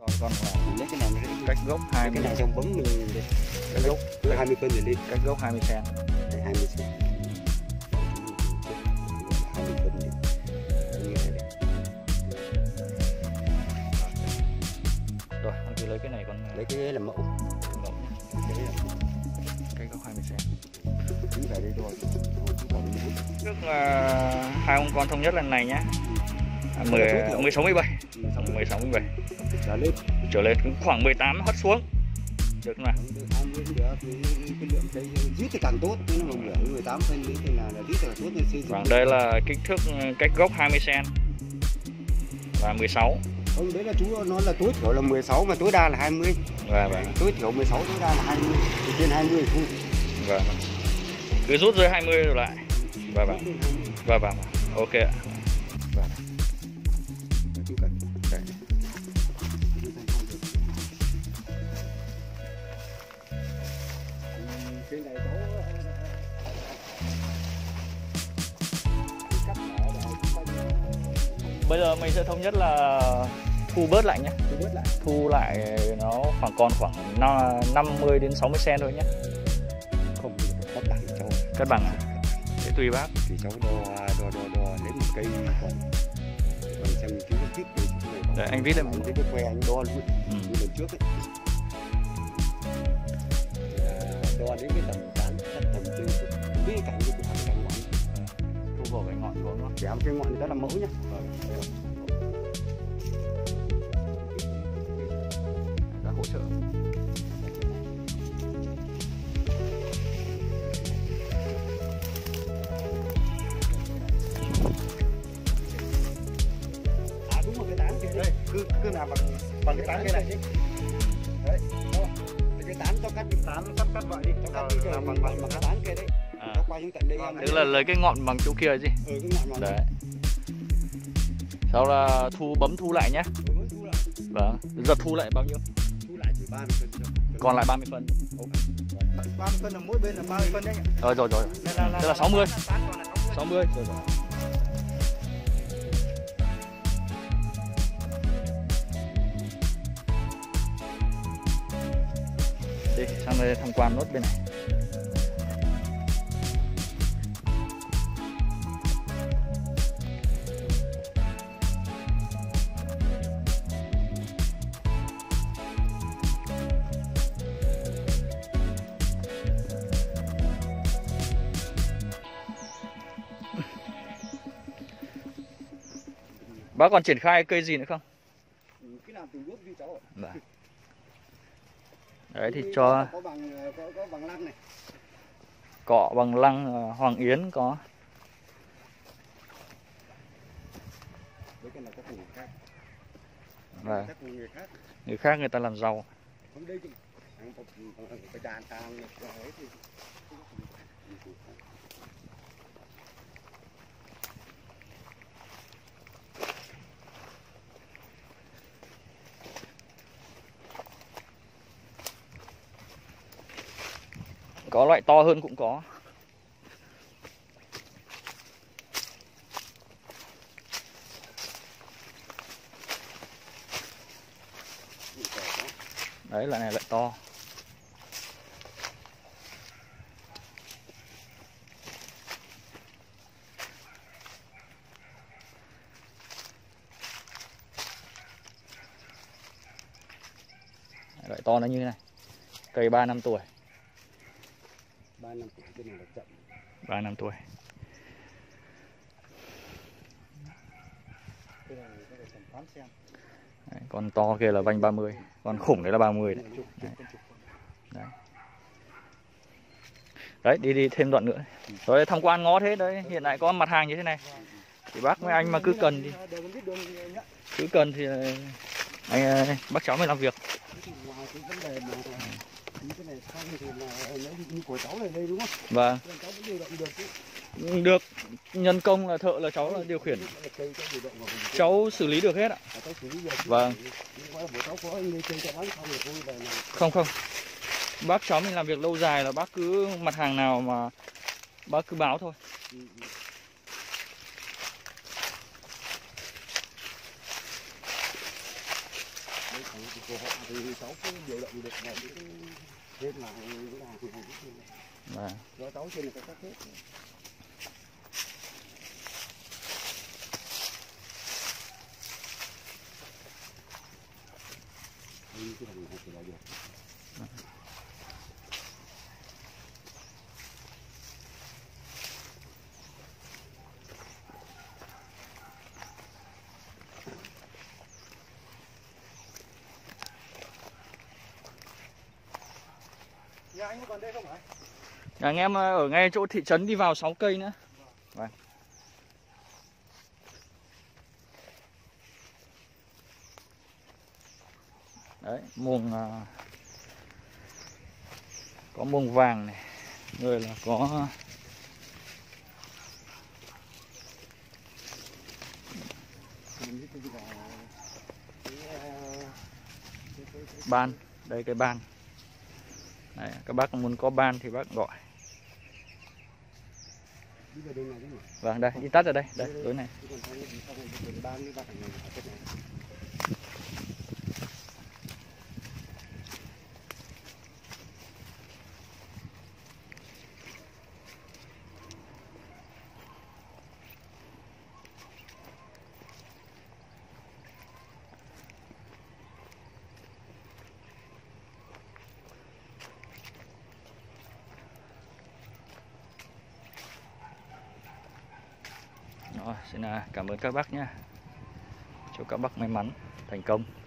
Con lấy cái này cách gốc 20, cái này trong bấm cách gốc 20 cân rồi đi, cách gốc 20 cm. 20 cm. 20 cân đi. Rồi, anh cứ lấy cái này con lấy cái làm mẫu. Cái gốc 20 cm. Chúng ta đi rồi. Trước hai ông con thống nhất lần này nhá. 16 17 trở lên cũng khoảng 18 hót xuống được không nào? Khoảng đây là kích thước cách gốc 20 cm và 16. Không, đấy là chú nó là tối thiểu là 16 mà tối đa là 20. Vâng. Tối thiểu 16 tối đa là 20, thì trên 20 thôi. Vâng. Cứ rút dưới 20 rồi lại. Vâng. Ok ạ. Bây giờ mình sẽ thống nhất là thu bớt lại nhé, thu lại nó còn khoảng 50 đến 60 cm thôi nhé. Không, cắt bằng cháu. Cắt bằng à? Thế tùy bác. Thì cháu đo lấy một cây khoảng xem cái vít này. Đấy, anh vít em cái que anh đo luôn. Như lần trước ấy. Đo đến cái tầm tán, tầm trên cái cạnh của thằng ngọn. Thu vào cái ngọn xuống nó. Kéo cái ngọn đó làm mẫu nhé. Đã hỗ trợ. À đúng rồi, cái tán kìa. Đây, cứ làm bằng cái tán cái này. Đấy, đó. Cái tán cho cắt, cái tán cắt vào đi, cho cắt đi cái bằng cái tán kia đấy. Nó quay xuống tận đây em. Tức là lấy cái ngọn bằng chỗ kia gì? Ừ, cái ngọn đấy. Sau là bấm thu lại nhé. Vâng. Giờ thu lại bao nhiêu? Thu lại chỉ 30 cân. Còn lại 30 cân. 30 cân là mỗi bên là 30 cân đấy nhỉ? Rồi. Tức là 60. 60 rồi. Đi sang đây tham quan nốt bên này. Bác còn triển khai cây gì nữa không? Cái làm từng bước đi cháu ạ. Vâng. Đấy thì cho có bằng lăng này. Cọ bằng lăng Hoàng Yến có. Đấy cái là các vùng khác. Vâng. Các vùng người khác. Người khác người ta làm giàu. Hôm đây thì phải đàn tàng hết thì. Có loại to hơn cũng có. Đấy, loại này loại to. Loại to nó như thế này. Cây 3 năm tuổi. 3 năm tuổi. Đấy, con to kia là vanh 30, con khủng đấy là 30 đấy. Đấy, đi thêm đoạn nữa. Rồi tham quan ngó thế đấy, hiện tại có mặt hàng như thế này. Thì bác với anh mà cứ cần đi. Cứ cần thì anh bác cháu mới làm việc. Cái này sang thì là lấy của cháu này đây đúng không? Vâng. Cháu cũng điều động được chứ. Được, nhân công là thợ là cháu là điều khiển. Cháu xử lý được hết ạ. Cháu xử lý được. Vâng. Không. Bác cháu mình làm việc lâu dài là bác cứ mặt hàng nào mà bác cứ báo thôi. của họ thì cháu cứ điều động được về những thêm là những hàng trên này. Đó cháu trên là các hết. Cái này thì là được. Nhà anh còn đây không ạ? Nhà anh em ở ngay chỗ thị trấn đi vào 6 cây nữa. Vâng. Đấy, muồng có muồng vàng này, rồi là có ban, đây cái ban. Đấy, các bác muốn có ban thì bác gọi. Vâng, đây, đi tắt ở đây, đây, tối này. Xin cảm ơn các bác nhé. Chúc các bác may mắn, thành công.